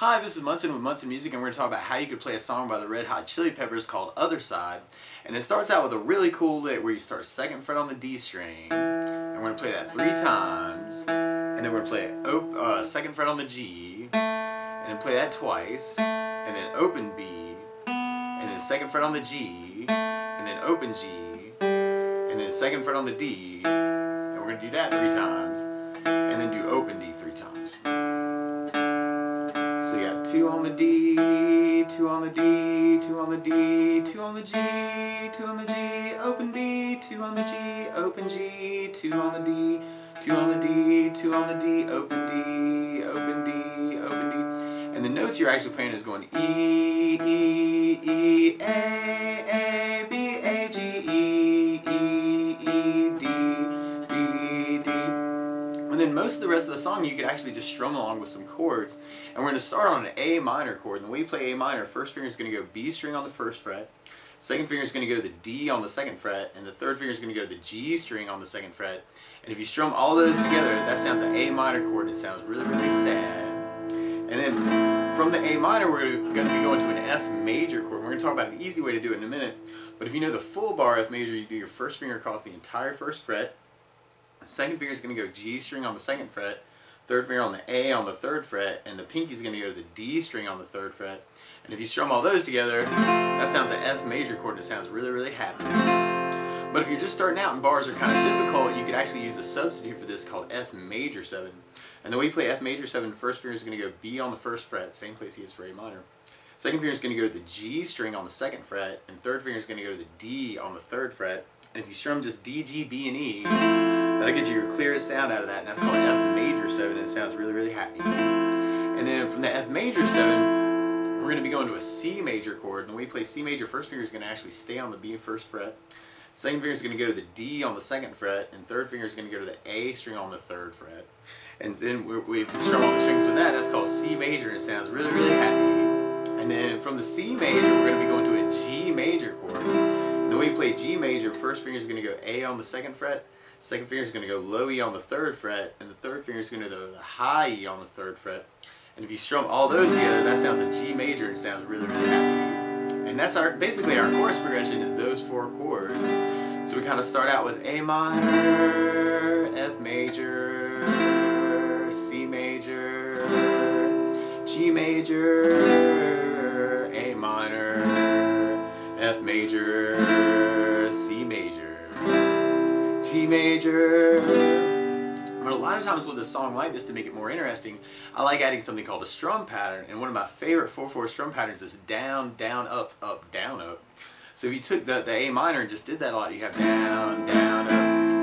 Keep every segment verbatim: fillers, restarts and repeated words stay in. Hi, this is Munson with Munson Music, and we're going to talk about how you could play a song by the Red Hot Chili Peppers called Otherside. And it starts out with a really cool lick where you start second fret on the D string, and we're going to play that three times, and then we're going to play it op uh, second fret on the G, and then play that twice, and then open B, and then second fret on the G, and then open G, and then second fret on the D, and we're going to do that three times, and then do open D three times. So you got two on the D, two on the D, two on the D, two on the G, two on the G, open B, two on the G, open G, two on the D, two on the D, two on the D, open D, open D, open D. And the notes you're actually playing is going E, E, E, A, A, B, A, G, E, E, E, D, D, D. And then most of the rest of the song you could actually just strum along with some chords. And we're going to start on an A minor chord. And when we play A minor, first finger is going to go B string on the first fret. Second finger is going to go to the D on the second fret. And the third finger is going to go to the G string on the second fret. And if you strum all those together, that sounds an A minor chord. And it sounds really, really sad. And then from the A minor, we're going to be going to an F major chord. We're going to talk about an easy way to do it in a minute. But if you know the full bar F major, you do your first finger across the entire first fret. The second finger is going to go G string on the second fret. Third finger on the A on the third fret. And the pinky is going to go to the D string on the third fret. And if you strum all those together, that sounds an F major chord, and it sounds really, really happy. But if you're just starting out and bars are kind of difficult, you could actually use a substitute for this called F major seven. And then we play F major seven, first finger is going to go B on the first fret, same place he is for A minor. Second finger is going to go to the G string on the second fret, and third finger is going to go to the D on the third fret. And if you strum just D, G, B, and E, that'll get you your clearest sound out of that, and that's called F major seven, and it sounds really, really happy. And then from the F major seven, we're going to be going to a C major chord, and when we play C major, first finger is going to actually stay on the B first fret. Second finger is going to go to the D on the second fret, and third finger is going to go to the A string on the third fret. And then we strum all the strings with that. That's called C major, and it sounds really, really happy. And then from the C major, we're going to be going to a G major chord. And then we play G major, first finger is going to go A on the second fret, second finger is going to go low E on the third fret, and the third finger is going to go to the high E on the third fret. And if you strum all those together, that sounds a G major, and it sounds really, really happy. And that's our, basically our chorus progression is those four chords. So we kind of start out with A minor, F major, C major, G major, A minor, F major, C major, G major. But a lot of times with a song like this, to make it more interesting, I like adding something called a strum pattern. And one of my favorite four four strum patterns is down, down, up, up, down, up. So if you took the, the A minor and just did that a lot, you have down, down, up,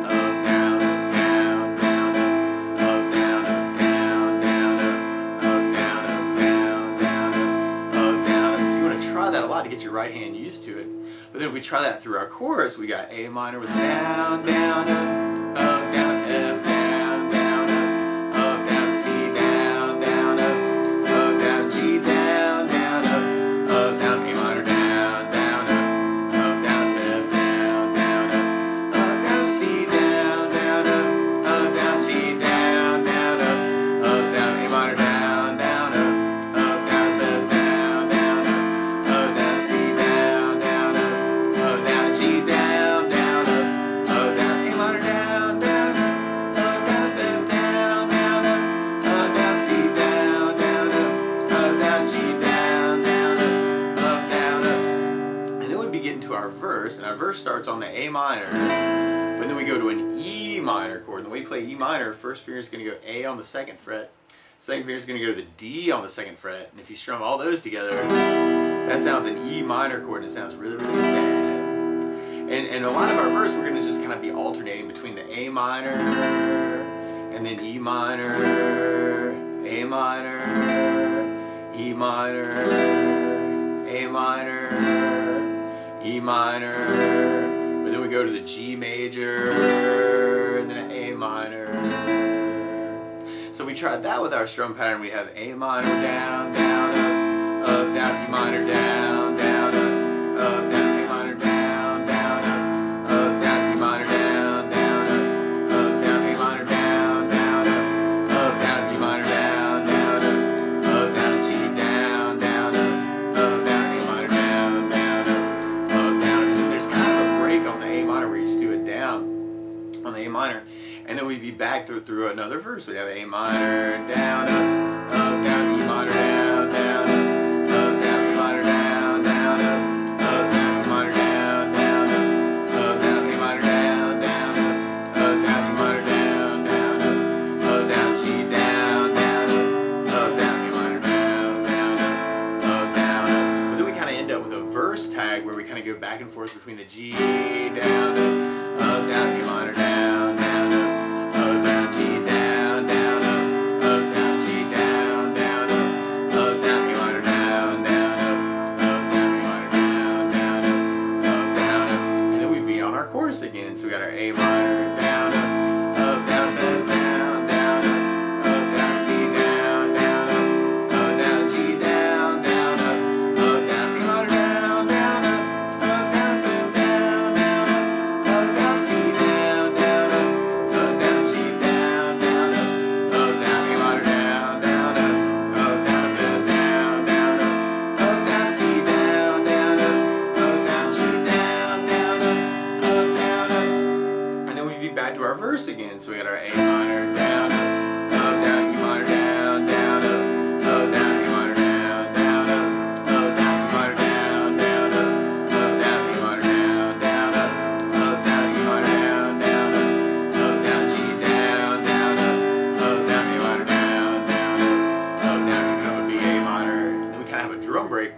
up, down, up, down, down, up, up, down, up, down, down, up, up, down, up, down, down, up, up, down, up. So you want to try that a lot to get your right hand used to it. But then if we try that through our chorus, we got A minor with down, down, up, up, down, F, down. And our verse starts on the A minor, but then we go to an E minor chord. And when we play E minor, first finger is going to go A on the second fret, second finger is going to go to the D on the second fret. And if you strum all those together, that sounds an E minor chord, and it sounds really, really sad. And, and a lot of our verse, we're going to just kind of be alternating between the A minor, and then E minor, A minor, E minor, A minor, E minor, but then we go to the G major, and then an A minor. So we tried that with our strum pattern. We have A minor, down, down, up, up, down, E minor, down, down, up, up, down. G back through through another verse. We have A minor, down, up, up, down, E minor, down, down, up, up, down, E minor, down, down, up, up, down, E minor, down, down, up, up, down, E minor, down, down, up, up, down, E minor, down, down, up, up, down, G, down, down, up, up, down, E minor, down, down, up, up, down, up. But then we kind of end up with a verse tag where we kind of go back and forth between the G, down, up, up, down, E minor, down, down, up. Again, so we got our A minor, down, up, up, down, down, down, down, up, up, down, C, down, down, up, up, down, G, down, down, up, up, down, E minor, down, down, up, up, down, down, down, up, up, down, C, down, down, up, up, down, G, down, down, up, up, down, E minor, down, down, up, up, down, down, down, up, up, down, C, down, down, up, up, down, G, down, down, up, up, down. Back to our verse again, so we got our A minor, down, up, up, down, E minor, down, down, up, up, down, E minor, down, down, up, up, down, E minor, down, down, up, up, down, E minor, down, down, up, up, down, E minor, down, down, up, up, down, G, down, down, up, up, down, E minor, down, down, up, up, down, we come with B, A minor, and then we kind of have a drum break,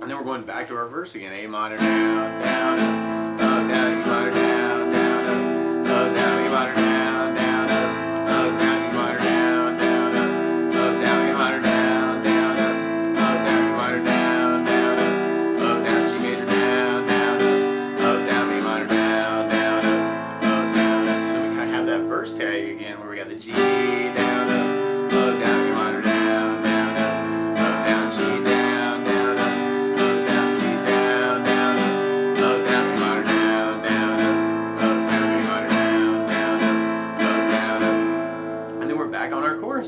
and then we're going back to our verse again, A minor, down, down, up, up, down, E minor, down, down. Up, down, E minor, down, down, up, up, down, E minor, down, down, up, up, down, E minor, down, down, up, up, down, E minor, down, down, up, up, down, G major, down, down, up, up, down, E minor, down, down, up, up, down, up. And then we kind of have that verse tag again where we got the G, down, up, up, down, E minor, down, down, up, up, down, G, down.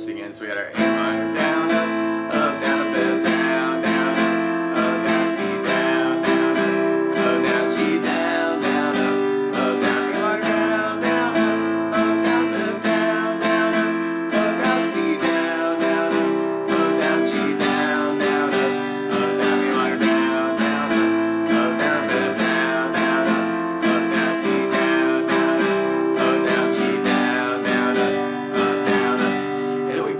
Again, so we got our A minor, down, up, up, down, up, down, down, up, up, down, C, down, down, up, up, down, G, down, down, up, up, down, E minor, down, down, up, up, down, up, down, down, up, up, down, C, down, down, up, up, down, G, down, down, up, up, down, E minor, down, down, up, up, down, up, down, down, up, up, down, C, down, down, up, up, down, G, down, down, up, up, down, up.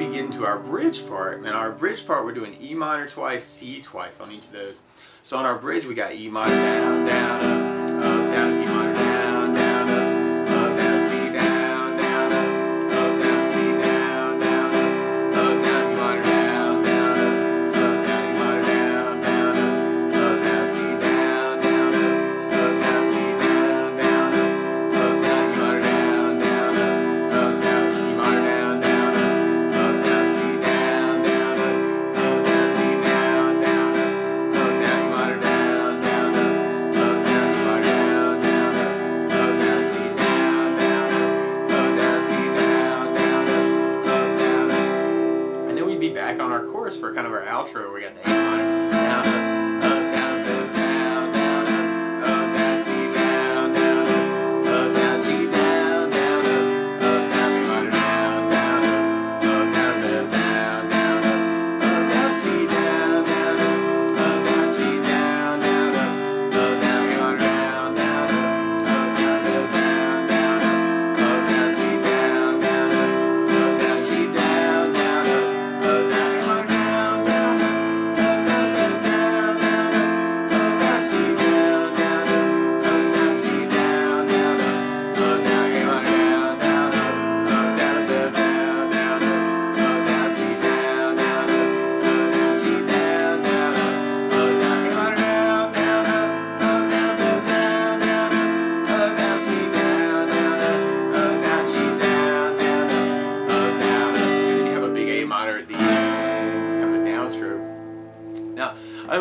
Get into our bridge part, and our bridge part we're doing E minor twice, C twice on each of those. So on our bridge we got E minor, down, down, up, up, down, E minor, down, down, up, up, down, C, down, down, up, up, down, C, down, down, up, up, down, E minor, down, down, up, up, down, E minor, down, down, up, up, down, C, down, down, up, up, down, C, down, down, up, up, down, E minor, down, down, up, up, down, E minor, down. Back on our chorus for kind of our outro. We got the A minor, down, up, up, down, up, down, down, up, up, down, C, down, down, up, up, down, G, down, down, up, up, down, E minor, down, down, up, up, down, up, down, down, up, up, down, C, down, down, up, up, down, G, down, down, up, up, down, E minor, down, down, up, up, down, up, down, down, up, up, down, C, down, down, up, up, down, G, down, down, up. Up, down, E minor, down, down, up, up, down, down, down, up, up, down, C, down, down, up, up, down, G, down, down, up, up, down, E minor, down, down, up, up, down, down, down, up, up, down, C, down, down, up, up, down, G, down, down, up, up, down, E minor, down, down, up, up, down, down, down, up, up, down, C, down, down, up, up, down, G, down, down, up, up, down, up. And then you have a big A minor at the end. It's kind of a downstroke. Now,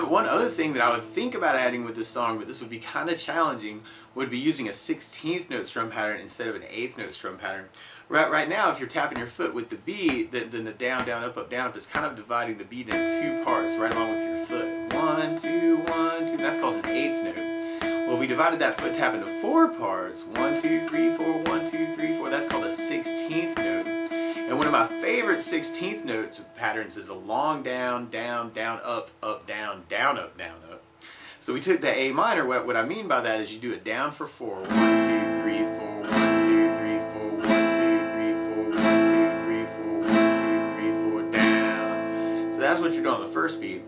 one other thing that I would think about adding with this song, but this would be kind of challenging, would be using a sixteenth note strum pattern instead of an eighth note strum pattern. Right, right now, if you're tapping your foot with the B, then, then the down, down, up, up, down, up is kind of dividing the beat into two parts, right along with your foot. One, two, one, two. That's called an eighth note. Well, if we divided that foot tap into four parts, one, two, three, four, one, two, three, four, that's called a sixteenth note. And one of my favorite sixteenth notes patterns is a long down, down, down, up, up, down, down, up, down, up. So we took the A minor. What, what I mean by that is you do it down for four. One, two, three, four, one, two, three, four, one, two, three, four, one, two, three, four, one, two, three, four, down. So that's what you're doing on the first beat.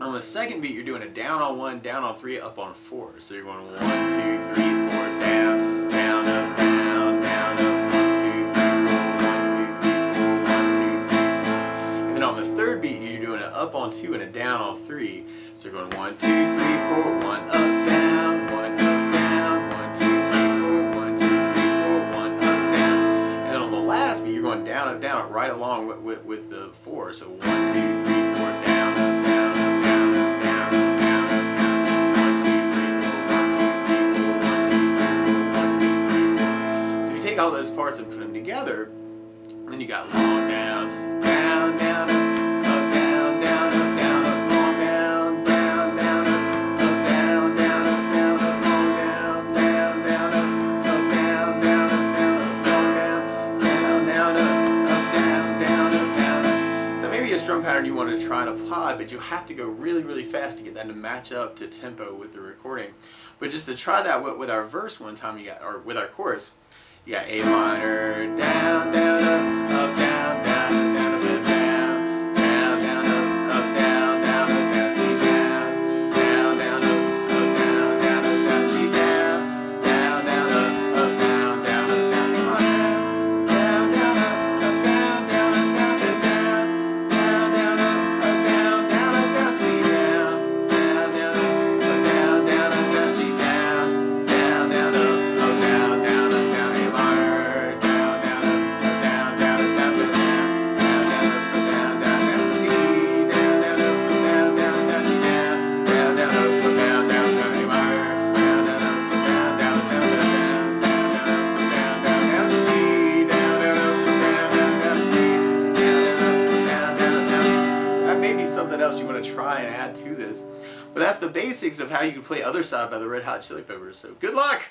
On the second beat, you're doing a down on one, down on three, up on four. So you're going one, two, three, four, down, down, up, down, down, up, one, two, three, four, one, two, three, four, one, two, three, four. And then on the third beat, you're doing an up on two and a down on three. So you're going one, two, three, four, one, up, down, one, up, down, one, two, three, four, one, two, three, four, one, up, down. And then on the last beat, you're going down, up, down, right along with, with, with the four. So one, two, three, four, down, up, down. All those parts and put them together, and then you got long down, down, down, up, down, down, up, down, up, long down, down, down, up, up, down, down, up, down, up, long down, down, down, up, up, down, down, up, down, up, long down, down, down, up, up, down, down, up, down. So maybe a strum pattern you want to try and apply, but you'll have to go really, really fast to get that to match up to tempo with the recording. But just to try that with our verse one time, you got, or with our chorus. Yeah, A minor, down, down, up, up, down, down, down, up, down, down, down, up, up, down, down, up, down, C down, down, down, up, up, down, down, up, down, C down, down, down, up, up, down, down, up, down, A minor, down, down, up, up, down, down, up, down, down, down, up, up, down, down, up, down, C down, down, down, up, down, down, up, down, C down, down, down, up, up, down, down. Else you want to try and add to this. But that's the basics of how you can play Otherside by the Red Hot Chili Peppers. So good luck!